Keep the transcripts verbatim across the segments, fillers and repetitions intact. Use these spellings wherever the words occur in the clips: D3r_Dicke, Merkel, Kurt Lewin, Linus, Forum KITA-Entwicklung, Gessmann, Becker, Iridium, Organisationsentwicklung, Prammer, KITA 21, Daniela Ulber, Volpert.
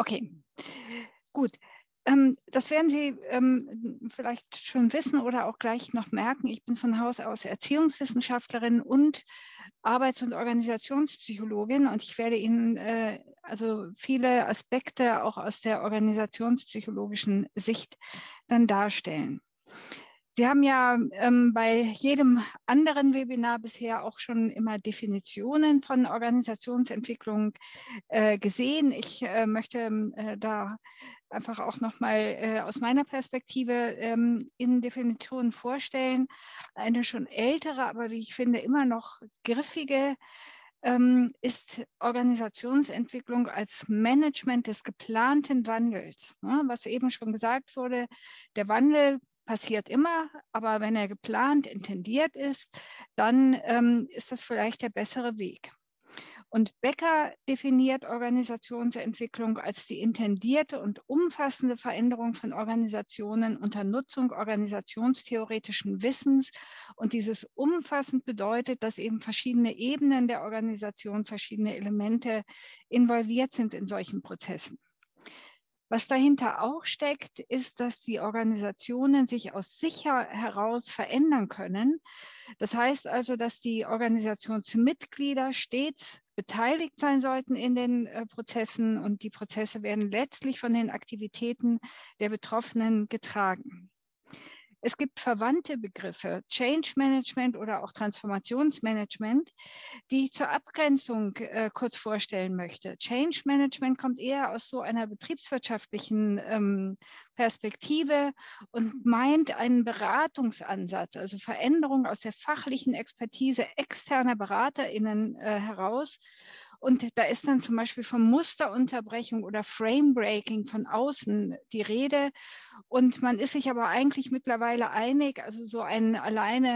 Okay, gut. Das werden Sie ähm, vielleicht schon wissen oder auch gleich noch merken. Ich bin von Haus aus Erziehungswissenschaftlerin und Arbeits- und Organisationspsychologin. Und ich werde Ihnen äh, also viele Aspekte auch aus der organisationspsychologischen Sicht dann darstellen. Sie haben ja ähm, bei jedem anderen Webinar bisher auch schon immer Definitionen von Organisationsentwicklung äh, gesehen. Ich äh, möchte äh, da einfach auch nochmal äh, aus meiner Perspektive ähm, in Definitionen vorstellen. Eine schon ältere, aber wie ich finde immer noch griffige ähm, ist Organisationsentwicklung als Management des geplanten Wandels. Ne? Was eben schon gesagt wurde, der Wandel passiert immer, aber wenn er geplant, intendiert ist, dann ähm, ist das vielleicht der bessere Weg. Und Becker definiert Organisationsentwicklung als die intendierte und umfassende Veränderung von Organisationen unter Nutzung organisationstheoretischen Wissens. Und dieses umfassend bedeutet, dass eben verschiedene Ebenen der Organisation, verschiedene Elemente involviert sind in solchen Prozessen. Was dahinter auch steckt, ist, dass die Organisationen sich aus sich heraus verändern können. Das heißt also, dass die Organisationsmitglieder stets beteiligt sein sollten in den äh, Prozessen und die Prozesse werden letztlich von den Aktivitäten der Betroffenen getragen. Es gibt verwandte Begriffe, Change Management oder auch Transformationsmanagement, die ich zur Abgrenzung äh, kurz vorstellen möchte. Change Management kommt eher aus so einer betriebswirtschaftlichen ähm, Perspektive und meint einen Beratungsansatz, also Veränderung aus der fachlichen Expertise externer BeraterInnen äh, heraus. Und da ist dann zum Beispiel von Musterunterbrechung oder Framebreaking von außen die Rede. Und man ist sich aber eigentlich mittlerweile einig, also so eine, alleine,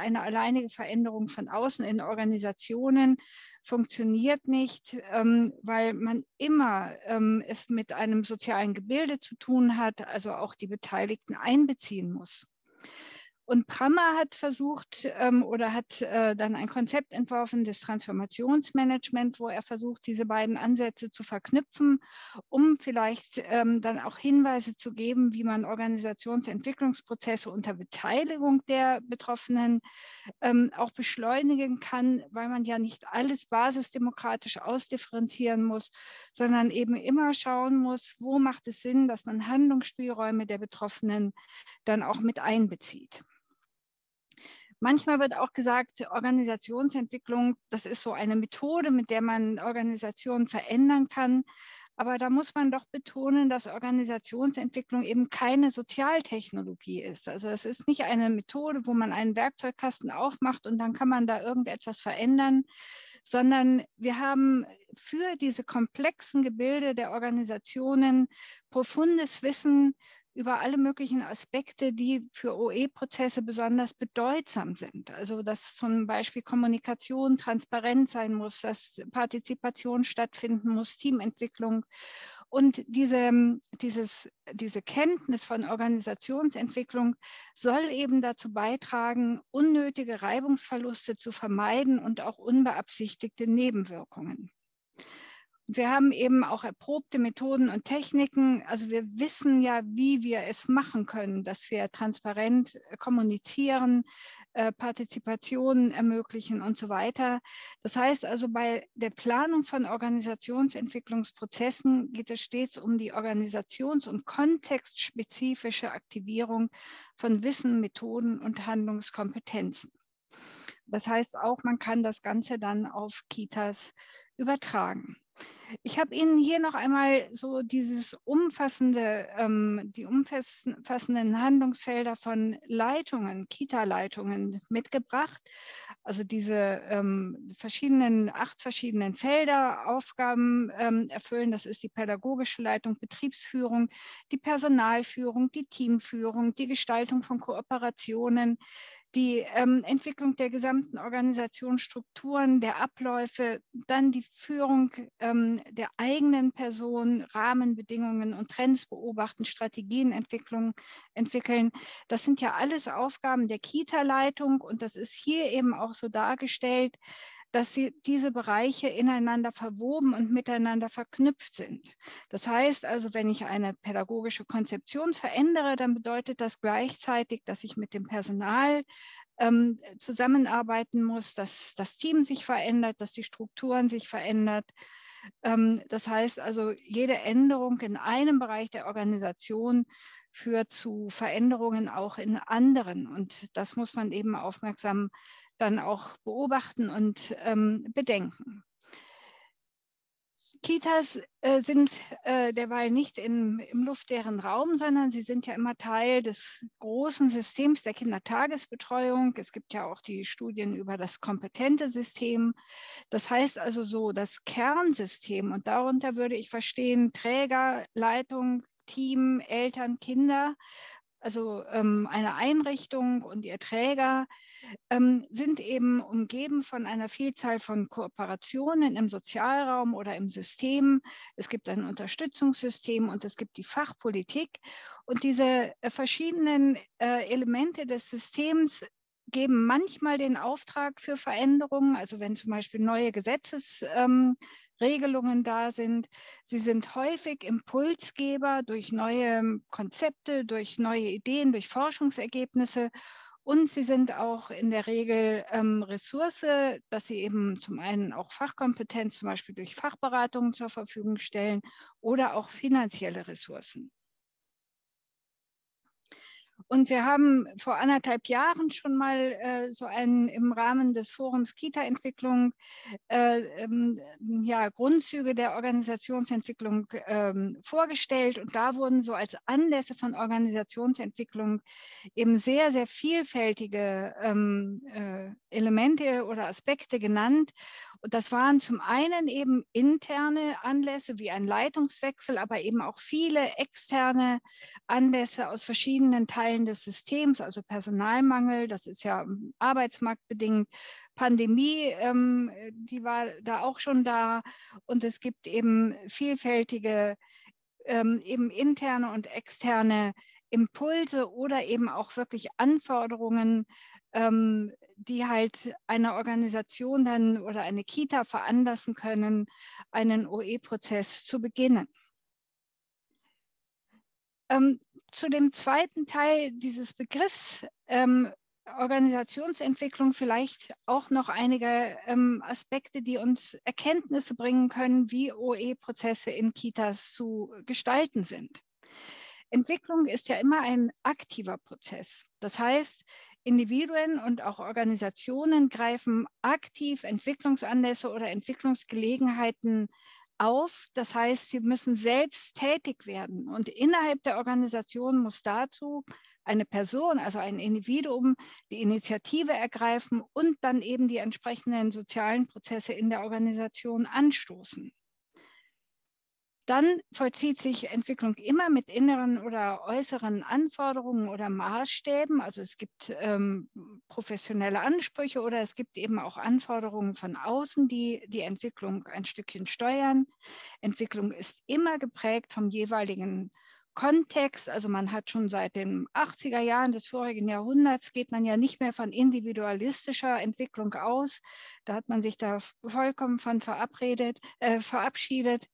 eine alleinige Veränderung von außen in Organisationen funktioniert nicht, weil man immer es mit einem sozialen Gebilde zu tun hat, also auch die Beteiligten einbeziehen muss. Und Prammer hat versucht ähm, oder hat äh, dann ein Konzept entworfen des Transformationsmanagement, wo er versucht, diese beiden Ansätze zu verknüpfen, um vielleicht ähm, dann auch Hinweise zu geben, wie man Organisationsentwicklungsprozesse unter Beteiligung der Betroffenen ähm, auch beschleunigen kann, weil man ja nicht alles basisdemokratisch ausdifferenzieren muss, sondern eben immer schauen muss, wo macht es Sinn, dass man Handlungsspielräume der Betroffenen dann auch mit einbezieht. Manchmal wird auch gesagt, Organisationsentwicklung, das ist so eine Methode, mit der man Organisationen verändern kann. Aber da muss man doch betonen, dass Organisationsentwicklung eben keine Sozialtechnologie ist. Also es ist nicht eine Methode, wo man einen Werkzeugkasten aufmacht und dann kann man da irgendetwas verändern, sondern wir haben für diese komplexen Gebilde der Organisationen profundes Wissen über alle möglichen Aspekte, die für O E-Prozesse besonders bedeutsam sind. Also dass zum Beispiel Kommunikation transparent sein muss, dass Partizipation stattfinden muss, Teamentwicklung. Und diese, dieses, diese Kenntnis von Organisationsentwicklung soll eben dazu beitragen, unnötige Reibungsverluste zu vermeiden und auch unbeabsichtigte Nebenwirkungen. Wir haben eben auch erprobte Methoden und Techniken. Also wir wissen ja, wie wir es machen können, dass wir transparent kommunizieren, äh, Partizipationen ermöglichen und so weiter. Das heißt also, bei der Planung von Organisationsentwicklungsprozessen geht es stets um die organisations- und kontextspezifische Aktivierung von Wissen, Methoden und Handlungskompetenzen. Das heißt auch, man kann das Ganze dann auf Kitas übertragen. Ich habe Ihnen hier noch einmal so dieses umfassende, ähm, die umfassenden Handlungsfelder von Leitungen, Kita-Leitungen mitgebracht. Also diese ähm, verschiedenen, acht verschiedenen Felder, Aufgaben ähm, erfüllen. Das ist die pädagogische Leitung, Betriebsführung, die Personalführung, die Teamführung, die Gestaltung von Kooperationen, die ähm, Entwicklung der gesamten Organisationsstrukturen, der Abläufe, dann die Führung ähm, der eigenen Person, Rahmenbedingungen und Trends beobachten, Strategien Entwicklung, entwickeln. Das sind ja alles Aufgaben der Kita-Leitung und das ist hier eben auch so dargestellt, dass sie diese Bereiche ineinander verwoben und miteinander verknüpft sind. Das heißt also, wenn ich eine pädagogische Konzeption verändere, dann bedeutet das gleichzeitig, dass ich mit dem Personal ähm, zusammenarbeiten muss, dass das Team sich verändert, dass die Strukturen sich verändern. Ähm, das heißt also, jede Änderung in einem Bereich der Organisation führt zu Veränderungen auch in anderen. Und das muss man eben aufmerksam dann auch beobachten und ähm, bedenken. Kitas äh, sind äh, derweil nicht in, im luftleeren Raum, sondern sie sind ja immer Teil des großen Systems der Kindertagesbetreuung. Es gibt ja auch die Studien über das kompetente System. Das heißt also so, das Kernsystem, und darunter würde ich verstehen Träger, Leitung, Team, Eltern, Kinder, also ähm, eine Einrichtung und ihr Träger, ähm, sind eben umgeben von einer Vielzahl von Kooperationen im Sozialraum oder im System. Es gibt ein Unterstützungssystem und es gibt die Fachpolitik. Und diese äh, verschiedenen äh, Elemente des Systems geben manchmal den Auftrag für Veränderungen, also wenn zum Beispiel neue Gesetzesregelungen ähm, da sind. Sie sind häufig Impulsgeber durch neue Konzepte, durch neue Ideen, durch Forschungsergebnisse, und sie sind auch in der Regel ähm, Ressource, dass sie eben zum einen auch Fachkompetenz, zum Beispiel durch Fachberatungen, zur Verfügung stellen oder auch finanzielle Ressourcen. Und wir haben vor anderthalb Jahren schon mal äh, so einen im Rahmen des Forums Kita-Entwicklung äh, ähm, ja, Grundzüge der Organisationsentwicklung ähm, vorgestellt. Und da wurden so als Anlässe von Organisationsentwicklung eben sehr, sehr vielfältige ähm, äh, Elemente oder Aspekte genannt. Und das waren zum einen eben interne Anlässe wie ein Leitungswechsel, aber eben auch viele externe Anlässe aus verschiedenen Teilen des Systems, also Personalmangel, das ist ja arbeitsmarktbedingt, Pandemie, ähm, die war da auch schon da, und es gibt eben vielfältige, ähm, eben interne und externe Impulse oder eben auch wirklich Anforderungen, ähm, die halt eine Organisation dann oder eine Kita veranlassen können, einen O E-Prozess zu beginnen. Ähm, zu dem zweiten Teil dieses Begriffs ähm, Organisationsentwicklung vielleicht auch noch einige ähm, Aspekte, die uns Erkenntnisse bringen können, wie O E-Prozesse in Kitas zu gestalten sind. Entwicklung ist ja immer ein aktiver Prozess. Das heißt, Individuen und auch Organisationen greifen aktiv Entwicklungsanlässe oder Entwicklungsgelegenheiten auf. Das heißt, sie müssen selbst tätig werden. Und innerhalb der Organisation muss dazu eine Person, also ein Individuum, die Initiative ergreifen und dann eben die entsprechenden sozialen Prozesse in der Organisation anstoßen. Dann vollzieht sich Entwicklung immer mit inneren oder äußeren Anforderungen oder Maßstäben. Also es gibt ähm, professionelle Ansprüche oder es gibt eben auch Anforderungen von außen, die die Entwicklung ein Stückchen steuern. Entwicklung ist immer geprägt vom jeweiligen Kontext. Also man hat schon seit den achtziger Jahren des vorigen Jahrhunderts, geht man ja nicht mehr von individualistischer Entwicklung aus. Da hat man sich da vollkommen von verabredet, äh, verabschiedet.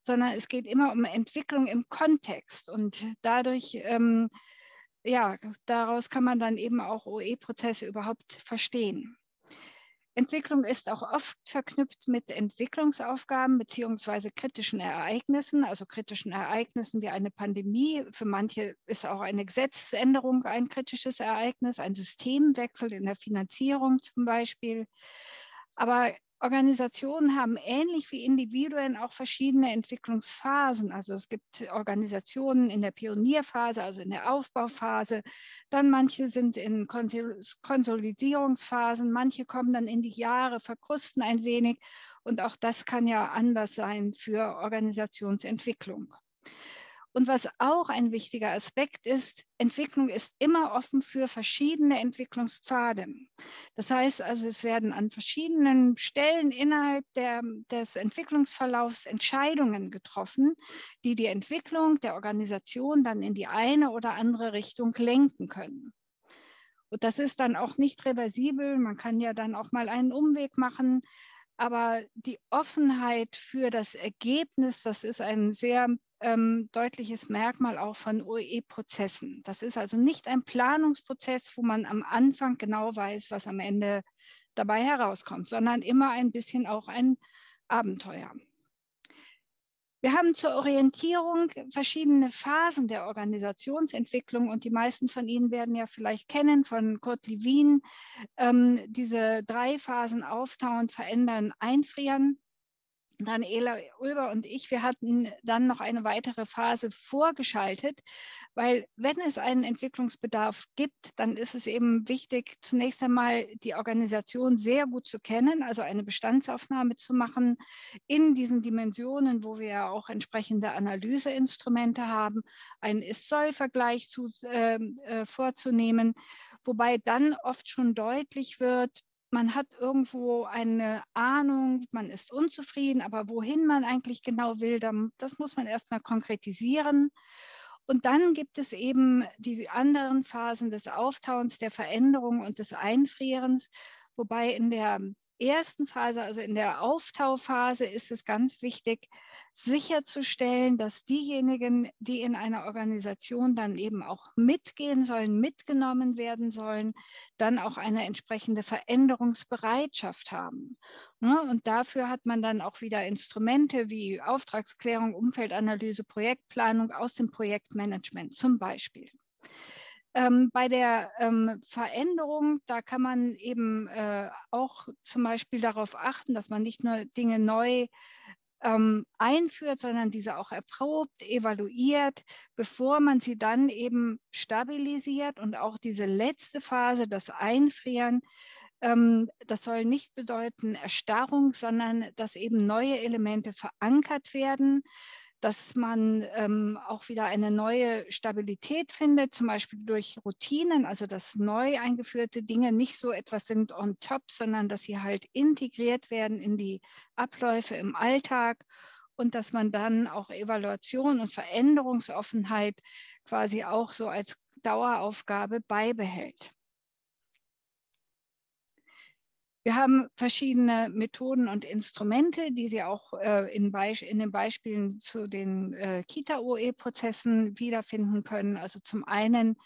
Sondern es geht immer um Entwicklung im Kontext, und dadurch, ähm, ja, daraus kann man dann eben auch O E-Prozesse überhaupt verstehen. Entwicklung ist auch oft verknüpft mit Entwicklungsaufgaben beziehungsweise kritischen Ereignissen, also kritischen Ereignissen wie eine Pandemie. Für manche ist auch eine Gesetzesänderung ein kritisches Ereignis, ein Systemwechsel in der Finanzierung zum Beispiel. Aber Organisationen haben ähnlich wie Individuen auch verschiedene Entwicklungsphasen. Also es gibt Organisationen in der Pionierphase, also in der Aufbauphase. Dann manche sind in Konsolidierungsphasen, manche kommen dann in die Jahre, verkrusten ein wenig. Und auch das kann ja anders sein für Organisationsentwicklung. Und was auch ein wichtiger Aspekt ist, Entwicklung ist immer offen für verschiedene Entwicklungspfade. Das heißt also, es werden an verschiedenen Stellen innerhalb der, des Entwicklungsverlaufs Entscheidungen getroffen, die die Entwicklung der Organisation dann in die eine oder andere Richtung lenken können. Und das ist dann auch nicht reversibel. Man kann ja dann auch mal einen Umweg machen. Aber die Offenheit für das Ergebnis, das ist ein sehr ähm, deutliches Merkmal auch von O E-Prozessen. Das ist also nicht ein Planungsprozess, wo man am Anfang genau weiß, was am Ende dabei herauskommt, sondern immer ein bisschen auch ein Abenteuer. Wir haben zur Orientierung verschiedene Phasen der Organisationsentwicklung und die meisten von Ihnen werden ja vielleicht kennen von Kurt Lewin, ähm, diese drei Phasen auftauen, verändern, einfrieren. Daniela Ulber und ich, wir hatten dann noch eine weitere Phase vorgeschaltet, weil wenn es einen Entwicklungsbedarf gibt, dann ist es eben wichtig, zunächst einmal die Organisation sehr gut zu kennen, also eine Bestandsaufnahme zu machen in diesen Dimensionen, wo wir ja auch entsprechende Analyseinstrumente haben, einen Ist-Soll-Vergleich zu, äh, äh, vorzunehmen, wobei dann oft schon deutlich wird, man hat irgendwo eine Ahnung, man ist unzufrieden, aber wohin man eigentlich genau will, das muss man erstmal konkretisieren. Und dann gibt es eben die anderen Phasen des Auftauens, der Veränderung und des Einfrierens, wobei in der ersten Phase, also in der Auftauphase, ist es ganz wichtig, sicherzustellen, dass diejenigen, die in einer Organisation dann eben auch mitgehen sollen, mitgenommen werden sollen, dann auch eine entsprechende Veränderungsbereitschaft haben. Und dafür hat man dann auch wieder Instrumente wie Auftragsklärung, Umfeldanalyse, Projektplanung aus dem Projektmanagement zum Beispiel. Ähm, bei der ähm, Veränderung, da kann man eben äh, auch zum Beispiel darauf achten, dass man nicht nur Dinge neu ähm, einführt, sondern diese auch erprobt, evaluiert, bevor man sie dann eben stabilisiert. Und auch diese letzte Phase, das Einfrieren, ähm, das soll nicht bedeuten Erstarrung, sondern dass eben neue Elemente verankert werden, dass man ähm, auch wieder eine neue Stabilität findet, zum Beispiel durch Routinen, also dass neu eingeführte Dinge nicht so etwas sind on top, sondern dass sie halt integriert werden in die Abläufe im Alltag und dass man dann auch Evaluation und Veränderungsoffenheit quasi auch so als Daueraufgabe beibehält. Wir haben verschiedene Methoden und Instrumente, die Sie auch äh, in, Beisp in den Beispielen zu den äh, Kita O E-Prozessen wiederfinden können. Also zum einen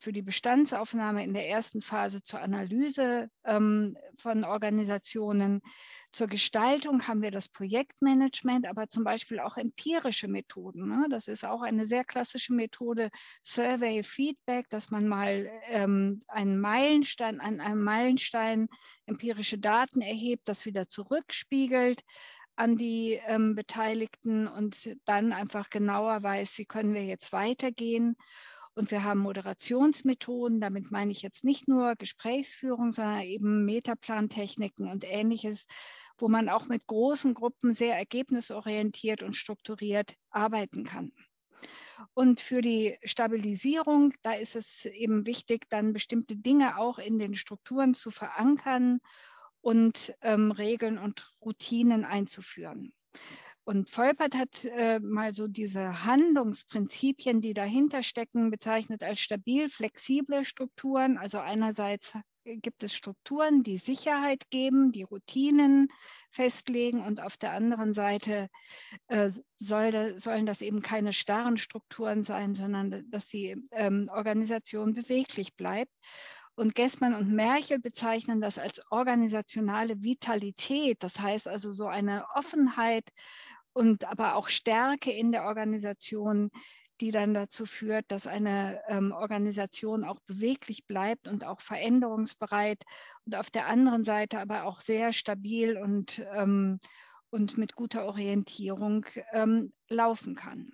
für die Bestandsaufnahme in der ersten Phase zur Analyse ähm, von Organisationen. Zur Gestaltung haben wir das Projektmanagement, aber zum Beispiel auch empirische Methoden. Ne? Das ist auch eine sehr klassische Methode, Survey Feedback, dass man mal ähm, einen Meilenstein, an einem Meilenstein empirische Daten erhebt, das wieder zurückspiegelt an die ähm, Beteiligten und dann einfach genauer weiß, wie können wir jetzt weitergehen. Und wir haben Moderationsmethoden, damit meine ich jetzt nicht nur Gesprächsführung, sondern eben Metaplantechniken und Ähnliches, wo man auch mit großen Gruppen sehr ergebnisorientiert und strukturiert arbeiten kann. Und für die Stabilisierung, da ist es eben wichtig, dann bestimmte Dinge auch in den Strukturen zu verankern und ähm, Regeln und Routinen einzuführen. Und Volpert hat äh, mal so diese Handlungsprinzipien, die dahinter stecken, bezeichnet als stabil, flexible Strukturen. Also einerseits gibt es Strukturen, die Sicherheit geben, die Routinen festlegen und auf der anderen Seite äh, soll da, sollen das eben keine starren Strukturen sein, sondern dass die ähm, Organisation beweglich bleibt. Und Gessmann und Merkel bezeichnen das als organisationale Vitalität, das heißt also so eine Offenheit und aber auch Stärke in der Organisation, die dann dazu führt, dass eine ähm, Organisation auch beweglich bleibt und auch veränderungsbereit und auf der anderen Seite aber auch sehr stabil und, ähm, und mit guter Orientierung ähm, laufen kann.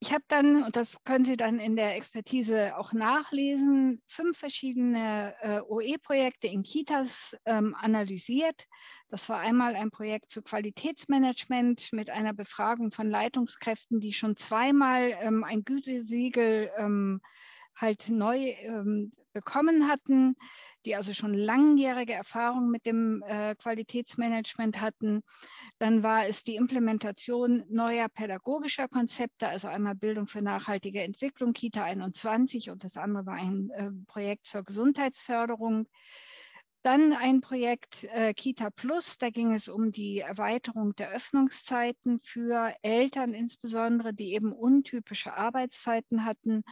Ich habe dann, und das können Sie dann in der Expertise auch nachlesen, fünf verschiedene äh, O E-Projekte in Kitas ähm, analysiert. Das war einmal ein Projekt zu Qualitätsmanagement mit einer Befragung von Leitungskräften, die schon zweimal ähm, ein Gütesiegel ähm, halt neu ähm, bekommen hatten, die also schon langjährige Erfahrung mit dem äh, Qualitätsmanagement hatten. Dann war es die Implementation neuer pädagogischer Konzepte, also einmal Bildung für nachhaltige Entwicklung, KITA einundzwanzig, und das andere war ein äh, Projekt zur Gesundheitsförderung. Dann ein Projekt äh, KITA Plus, da ging es um die Erweiterung der Öffnungszeiten für Eltern insbesondere, die eben untypische Arbeitszeiten hatten,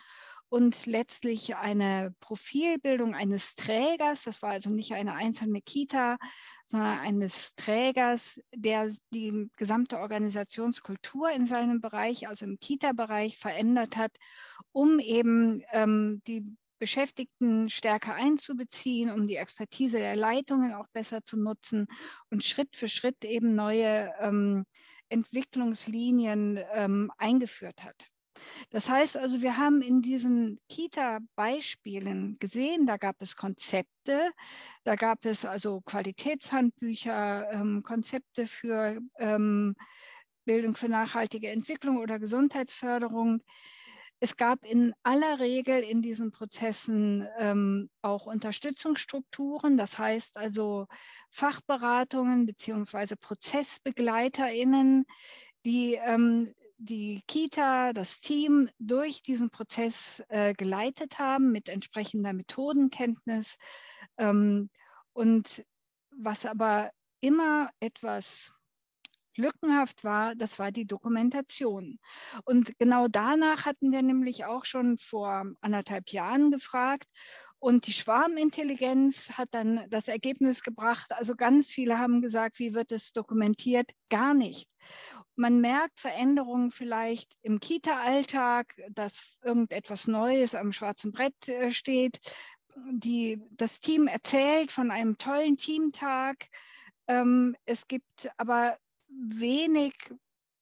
und letztlich eine Profilbildung eines Trägers, das war also nicht eine einzelne Kita, sondern eines Trägers, der die gesamte Organisationskultur in seinem Bereich, also im Kita-Bereich, verändert hat, um eben ähm, die Beschäftigten stärker einzubeziehen, um die Expertise der Leitungen auch besser zu nutzen und Schritt für Schritt eben neue ähm, Entwicklungslinien ähm, eingeführt hat. Das heißt also, wir haben in diesen Kita-Beispielen gesehen, da gab es Konzepte, da gab es also Qualitätshandbücher, ähm, Konzepte für ähm, Bildung für nachhaltige Entwicklung oder Gesundheitsförderung. Es gab in aller Regel in diesen Prozessen ähm, auch Unterstützungsstrukturen, das heißt also Fachberatungen bzw. ProzessbegleiterInnen, die ähm, die Kita, das Team durch diesen Prozess äh, geleitet haben mit entsprechender Methodenkenntnis. Ähm, und was aber immer etwas lückenhaft war, das war die Dokumentation. Und genau danach hatten wir nämlich auch schon vor anderthalb Jahren gefragt, und die Schwarmintelligenz hat dann das Ergebnis gebracht. Also ganz viele haben gesagt, wie wird es dokumentiert? Gar nicht. Man merkt Veränderungen vielleicht im Kita-Alltag, dass irgendetwas Neues am schwarzen Brett steht. Die, das Team erzählt von einem tollen Teamtag. Es gibt aber wenig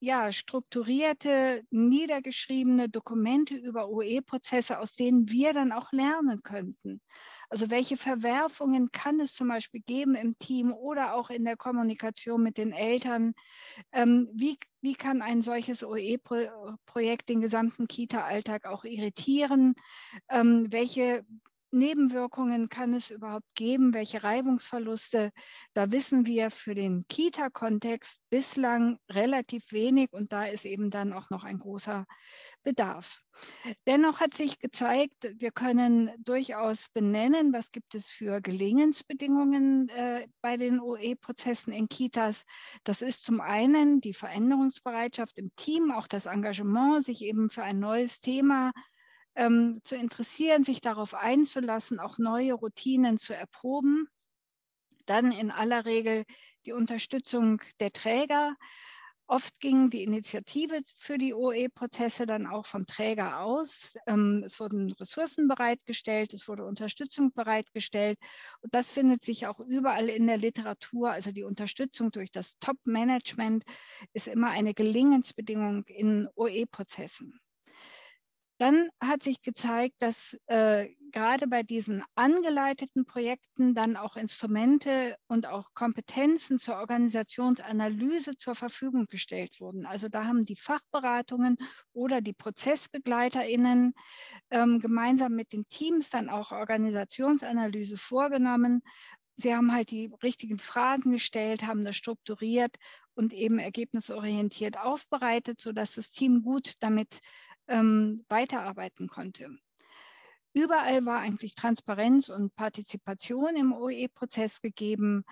ja, strukturierte, niedergeschriebene Dokumente über O E-Prozesse, aus denen wir dann auch lernen könnten. Also welche Verwerfungen kann es zum Beispiel geben im Team oder auch in der Kommunikation mit den Eltern? Ähm, wie, wie kann ein solches O E-Projekt den gesamten Kita-Alltag auch irritieren? Ähm, welche Nebenwirkungen kann es überhaupt geben? Welche Reibungsverluste? Da wissen wir für den Kita-Kontext bislang relativ wenig, und da ist eben dann auch noch ein großer Bedarf. Dennoch hat sich gezeigt, wir können durchaus benennen, was gibt es für Gelingensbedingungen äh, bei den O E-Prozessen in Kitas. Das ist zum einen die Veränderungsbereitschaft im Team, auch das Engagement, sich eben für ein neues Thema Ähm, zu interessieren, sich darauf einzulassen, auch neue Routinen zu erproben. Dann in aller Regel die Unterstützung der Träger. Oft ging die Initiative für die O E-Prozesse dann auch vom Träger aus. Ähm, es wurden Ressourcen bereitgestellt, es wurde Unterstützung bereitgestellt. Und das findet sich auch überall in der Literatur. Also die Unterstützung durch das Top-Management ist immer eine Gelingensbedingung in O E-Prozessen. Dann hat sich gezeigt, dass äh, gerade bei diesen angeleiteten Projekten dann auch Instrumente und auch Kompetenzen zur Organisationsanalyse zur Verfügung gestellt wurden. Also da haben die Fachberatungen oder die ProzessbegleiterInnen ähm, gemeinsam mit den Teams dann auch Organisationsanalyse vorgenommen. Sie haben halt die richtigen Fragen gestellt, haben das strukturiert und eben ergebnisorientiert aufbereitet, sodass das Team gut damit ähm, weiterarbeiten konnte. Überall war eigentlich Transparenz und Partizipation im O E-Prozess gegeben.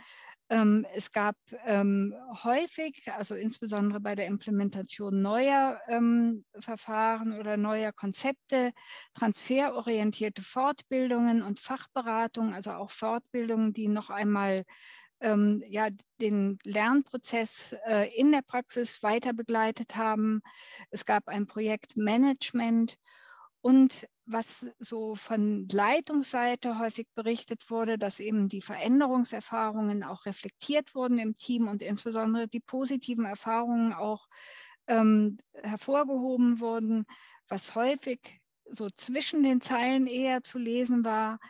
Ähm, es gab ähm, häufig, also insbesondere bei der Implementation neuer ähm, Verfahren oder neuer Konzepte, transferorientierte Fortbildungen und Fachberatungen, also auch Fortbildungen, die noch einmal ähm, ja, den Lernprozess äh, in der Praxis weiter begleitet haben. Es gab ein Projektmanagement. Und was so von Leitungsseite häufig berichtet wurde, dass eben die Veränderungserfahrungen auch reflektiert wurden im Team und insbesondere die positiven Erfahrungen auch ähm, hervorgehoben wurden, was häufig so zwischen den Zeilen eher zu lesen war,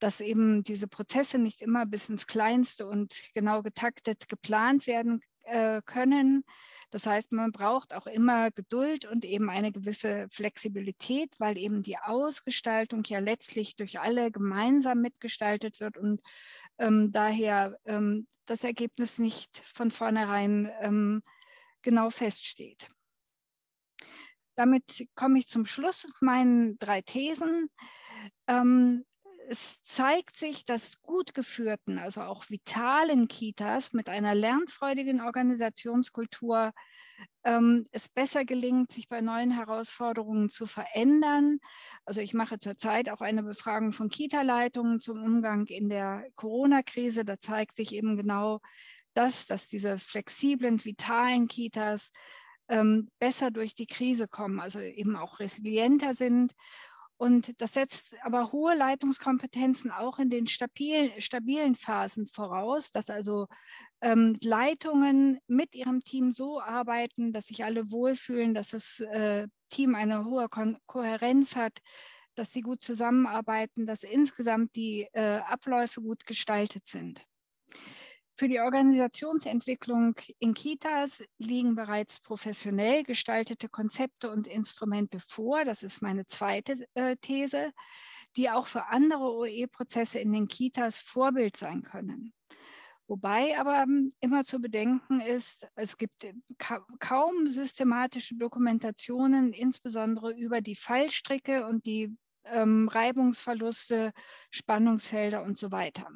dass eben diese Prozesse nicht immer bis ins Kleinste und genau getaktet geplant werden äh, können. Das heißt, man braucht auch immer Geduld und eben eine gewisse Flexibilität, weil eben die Ausgestaltung ja letztlich durch alle gemeinsam mitgestaltet wird und ähm, daher ähm, das Ergebnis nicht von vornherein ähm, genau feststeht. Damit komme ich zum Schluss mit meinen drei Thesen. Ähm, Es zeigt sich, dass gut geführten, also auch vitalen Kitas mit einer lernfreudigen Organisationskultur ähm, es besser gelingt, sich bei neuen Herausforderungen zu verändern. Also ich mache zurzeit auch eine Befragung von Kita-Leitungen zum Umgang in der Corona-Krise. Da zeigt sich eben genau das, dass diese flexiblen, vitalen Kitas ähm, besser durch die Krise kommen, also eben auch resilienter sind. Und das setzt aber hohe Leitungskompetenzen auch in den stabilen, stabilen Phasen voraus, dass also ähm, Leitungen mit ihrem Team so arbeiten, dass sich alle wohlfühlen, dass das äh, Team eine hohe Kon- Kohärenz hat, dass sie gut zusammenarbeiten, dass insgesamt die äh, Abläufe gut gestaltet sind. Für die Organisationsentwicklung in Kitas liegen bereits professionell gestaltete Konzepte und Instrumente vor. Das ist meine zweite äh, These, die auch für andere O E-Prozesse in den Kitas Vorbild sein können. Wobei aber immer zu bedenken ist, es gibt ka- kaum systematische Dokumentationen, insbesondere über die Fallstricke und die ähm, Reibungsverluste, Spannungsfelder und so weiter.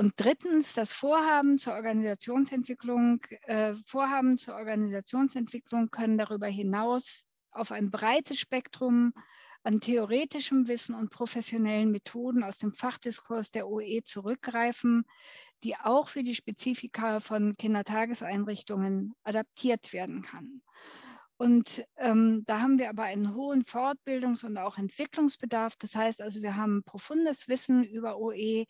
Und drittens, das Vorhaben zur Organisationsentwicklung, äh, Vorhaben zur Organisationsentwicklung können darüber hinaus auf ein breites Spektrum an theoretischem Wissen und professionellen Methoden aus dem Fachdiskurs der O E zurückgreifen, die auch für die Spezifika von Kindertageseinrichtungen adaptiert werden kann. Und ähm, da haben wir aber einen hohen Fortbildungs- und auch Entwicklungsbedarf. Das heißt also, wir haben profundes Wissen über O E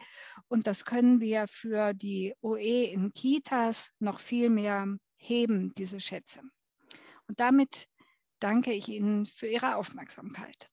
und das können wir für die O E in Kitas noch viel mehr heben, diese Schätze. Und damit danke ich Ihnen für Ihre Aufmerksamkeit.